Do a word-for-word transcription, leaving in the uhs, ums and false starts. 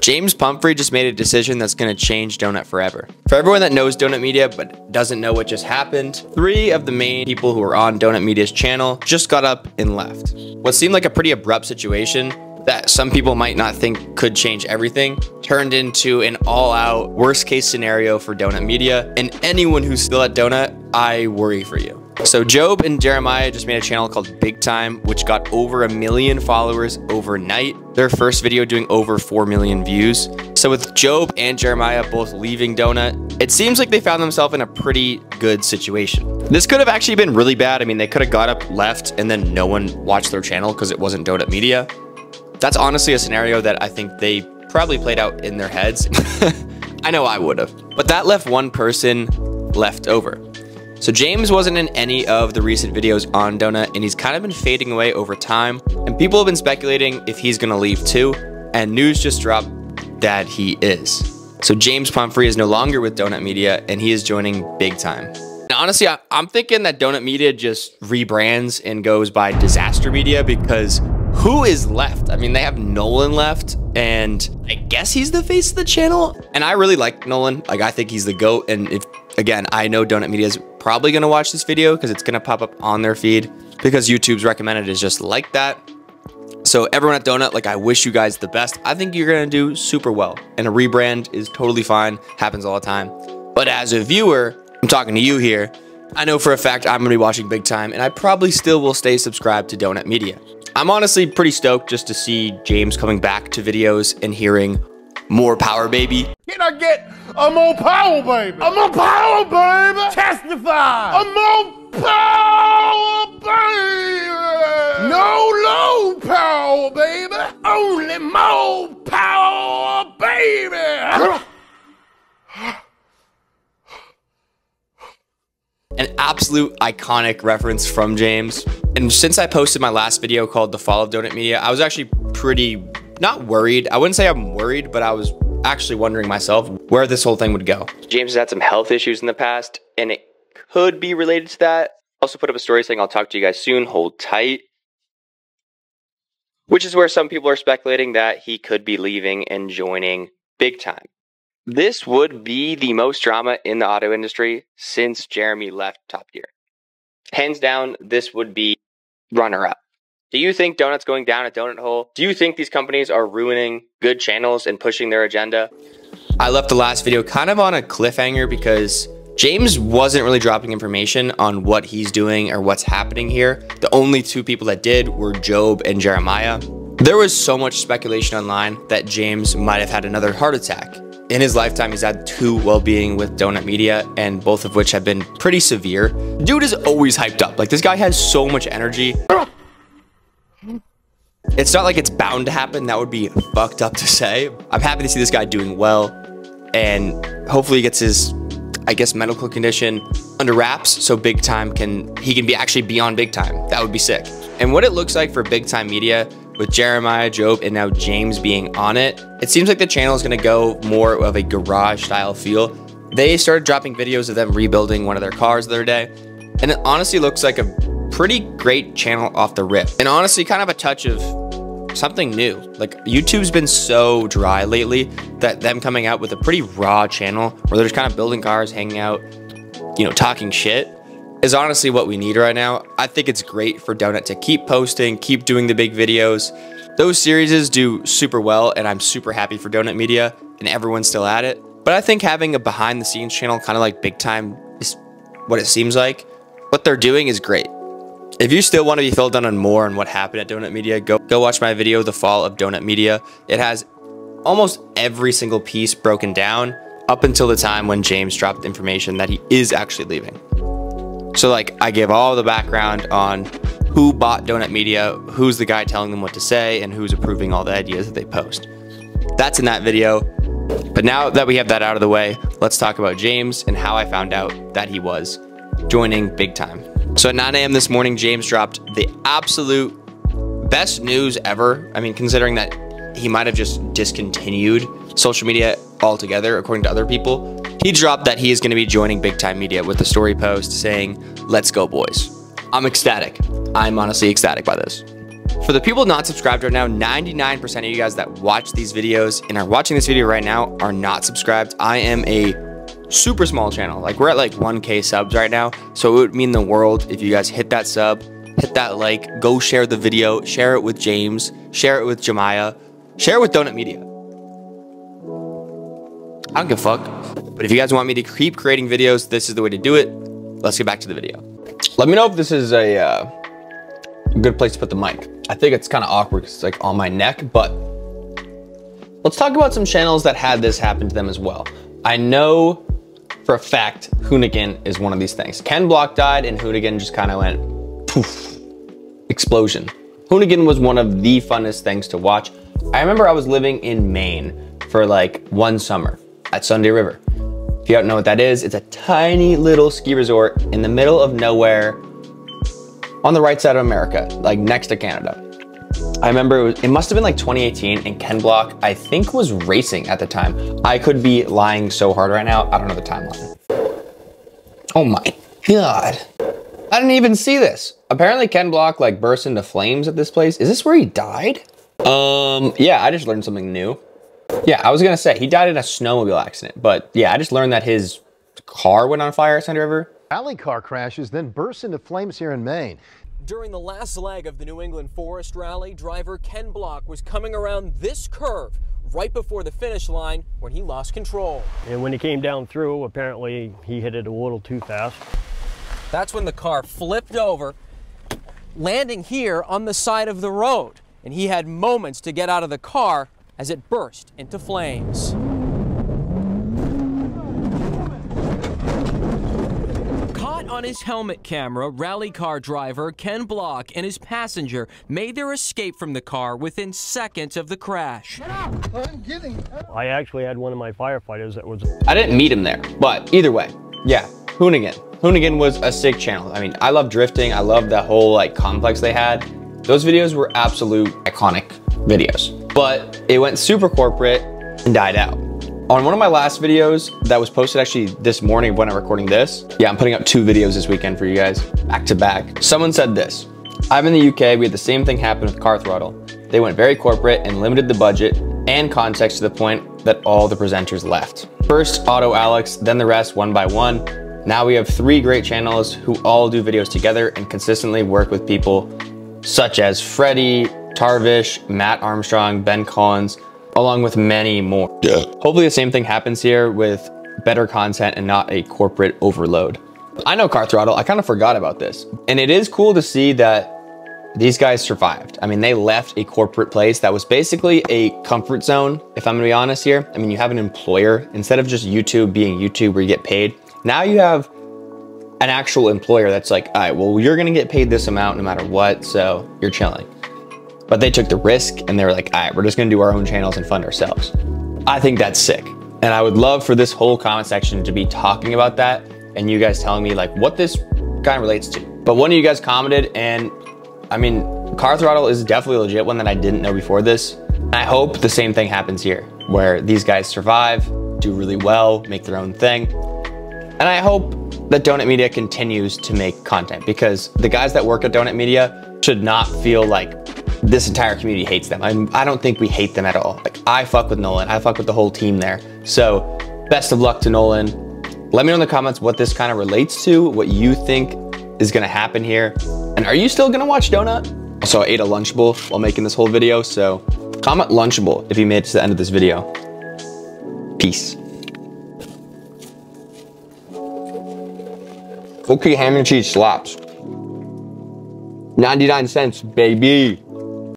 James Pumphrey just made a decision that's gonna change Donut forever. For everyone that knows Donut Media but doesn't know what just happened, three of the main people who were on Donut Media's channel just got up and left. What seemed like a pretty abrupt situation that some people might not think could change everything turned into an all-out worst case scenario for Donut Media, and anyone who's still at Donut, I worry for you. So Job and Jeremiah just made a channel called Big Time, which got over a million followers overnight. Their first video doing over four million views. So with Job and Jeremiah both leaving Donut, it seems like they found themselves in a pretty good situation. This could have actually been really bad. I mean, they could have got up, left, and then no one watched their channel because it wasn't Donut Media. That's honestly a scenario that I think they probably played out in their heads. I know I would have. But that left one person left over. So James wasn't in any of the recent videos on Donut, and he's kind of been fading away over time, and people have been speculating if he's gonna leave too, and news just dropped that he is. So James Pumphrey is no longer with Donut Media, and he is joining Big Time. And honestly, I I'm thinking that Donut Media just rebrands and goes by Disaster Media, because who is left? I mean, they have Nolan left, and I guess he's the face of the channel. And I really like Nolan. Like, I think he's the GOAT, and if Again, I know Donut Media is probably going to watch this video because it's going to pop up on their feed because YouTube's recommended is just like that. So everyone at Donut, like, I wish you guys the best. I think you're going to do super well, and a rebrand is totally fine. Happens all the time. But as a viewer, I'm talking to you here. I know for a fact I'm going to be watching Big Time, and I probably still will stay subscribed to Donut Media. I'm honestly pretty stoked just to see James coming back to videos and hearing more power, baby. Can I get a more power, baby? A more power, baby! Testify! A more power, baby! No low power, baby! Only more power, baby! An absolute iconic reference from James. And since I posted my last video called The Fall of Donut Media, I was actually pretty... not worried. I wouldn't say I'm worried, but I was actually wondering myself where this whole thing would go. James has had some health issues in the past, and it could be related to that. Also put up a story saying, I'll talk to you guys soon, hold tight. Which is where some people are speculating that he could be leaving and joining Big Time. This would be the most drama in the auto industry since Jeremy left Top Gear. Hands down, this would be runner-up. Do you think Donut's going down a donut hole? Do you think these companies are ruining good channels and pushing their agenda? I left the last video kind of on a cliffhanger because James wasn't really dropping information on what he's doing or what's happening here. The only two people that did were Job and Jeremiah. There was so much speculation online that James might have had another heart attack. In his lifetime, he's had two well-being with Donut Media, and both of which have been pretty severe. Dude is always hyped up. Like, this guy has so much energy. It's not like it's bound to happen. That would be fucked up to say. I'm happy to see this guy doing well, and hopefully he gets his, I guess, medical condition under wraps so Big Time can, he can be actually be on Big Time. That would be sick. And what it looks like for Big Time Media with Jeremiah, Job, and now James being on it, it seems like the channel is going to go more of a garage style feel. They started dropping videos of them rebuilding one of their cars the other day, and it honestly looks like a pretty great channel off the rip, and honestly kind of a touch of something new. Like, YouTube's been so dry lately that them coming out with a pretty raw channel where they're just kind of building cars, hanging out, you know, talking shit is honestly what we need right now. I think it's great for Donut to keep posting, keep doing the big videos. Those series do super well, and I'm super happy for Donut Media and everyone's still at it. But I think having a behind the scenes channel kind of like Big Time is what it seems like. What they're doing is great. If you still want to be filled in on more on what happened at Donut Media, go go watch my video, The Fall of Donut Media. It has almost every single piece broken down up until the time when James dropped information that he is actually leaving. So, like, I give all the background on who bought Donut Media, who's the guy telling them what to say, and who's approving all the ideas that they post. That's in that video. But now that we have that out of the way, let's talk about James and how I found out that he was joining Big Time. So at nine A M this morning, James dropped the absolute best news ever. I mean, considering that he might have just discontinued social media altogether, according to other people, he dropped that he is going to be joining Big Time Media with a story post saying, "Let's go, boys." I'm ecstatic. I'm honestly ecstatic by this. For the people not subscribed right now, ninety-nine percent of you guys that watch these videos and are watching this video right now are not subscribed. I am a super small channel. Like, we're at like one K subs right now. So it would mean the world if you guys hit that sub, hit that like, go share the video, share it with James, share it with Jeremiah, share it with Donut Media. I don't give a fuck. But if you guys want me to keep creating videos, this is the way to do it. Let's get back to the video. Let me know if this is a uh, good place to put the mic. I think it's kind of awkward because it's like on my neck, but let's talk about some channels that had this happen to them as well. I know for a fact Hoonigan is one of these things. Ken Block died and Hoonigan just kind of went poof, explosion. Hoonigan was one of the funnest things to watch. I remember I was living in Maine for like one summer at Sunday River. If you don't know what that is, it's a tiny little ski resort in the middle of nowhere on the right side of America, like next to Canada. I remember it, was, it must've been like twenty eighteen and Ken Block, I think, was racing at the time. I could be lying so hard right now. I don't know the timeline. Oh my God. I didn't even see this. Apparently Ken Block like burst into flames at this place. Is this where he died? Um, yeah, I just learned something new. Yeah, I was gonna say, he died in a snowmobile accident, but yeah, I just learned that his car went on fire at Sunday River. Alley car crashes, then bursts into flames here in Maine. During the last leg of the New England Forest rally, driver Ken Block was coming around this curve right before the finish line when he lost control. And when he came down through, apparently he hit it a little too fast. That's when the car flipped over, landing here on the side of the road. And he had moments to get out of the car as it burst into flames. Caught on his helmet camera, rally car driver Ken Block and his passenger made their escape from the car within seconds of the crash. I'm getting out. I actually had one of my firefighters that was... I didn't meet him there, but either way, yeah, Hoonigan. Hoonigan was a sick channel. I mean, I love drifting. I love that whole like complex they had. Those videos were absolute iconic videos, but it went super corporate and died out. On one of my last videos that was posted actually this morning when I'm recording this, yeah, I'm putting up two videos this weekend for you guys, back to back. Someone said this, I'm in the U K, we had the same thing happen with Car Throttle. They went very corporate and limited the budget and context to the point that all the presenters left. First Auto Alex, then the rest one by one. Now we have three great channels who all do videos together and consistently work with people such as Freddie, Tarvish, Matt Armstrong, Ben Collins, along with many more. Yeah. Hopefully the same thing happens here with better content and not a corporate overload. I know Car Throttle, I kind of forgot about this. And it is cool to see that these guys survived. I mean, they left a corporate place that was basically a comfort zone, if I'm gonna be honest here. I mean, you have an employer, instead of just YouTube being YouTube where you get paid, now you have an actual employer that's like, all right, well, you're gonna get paid this amount no matter what, so you're chilling. But they took the risk and they were like, all right, we're just gonna do our own channels and fund ourselves. I think that's sick. And I would love for this whole comment section to be talking about that and you guys telling me like what this kind of relates to. But one of you guys commented, and I mean, Car Throttle is definitely a legit one that I didn't know before this. And I hope the same thing happens here where these guys survive, do really well, make their own thing. And I hope that Donut Media continues to make content, because the guys that work at Donut Media should not feel like this entire community hates them. I, I don't think we hate them at all. Like, I fuck with Nolan, I fuck with the whole team there. So best of luck to Nolan. Let me know in the comments what this kind of relates to, what you think is gonna happen here. And are you still gonna watch Donut? So I ate a Lunchable while making this whole video. So comment Lunchable if you made it to the end of this video. Peace. Okay, ham and cheese slaps. ninety-nine cents, baby.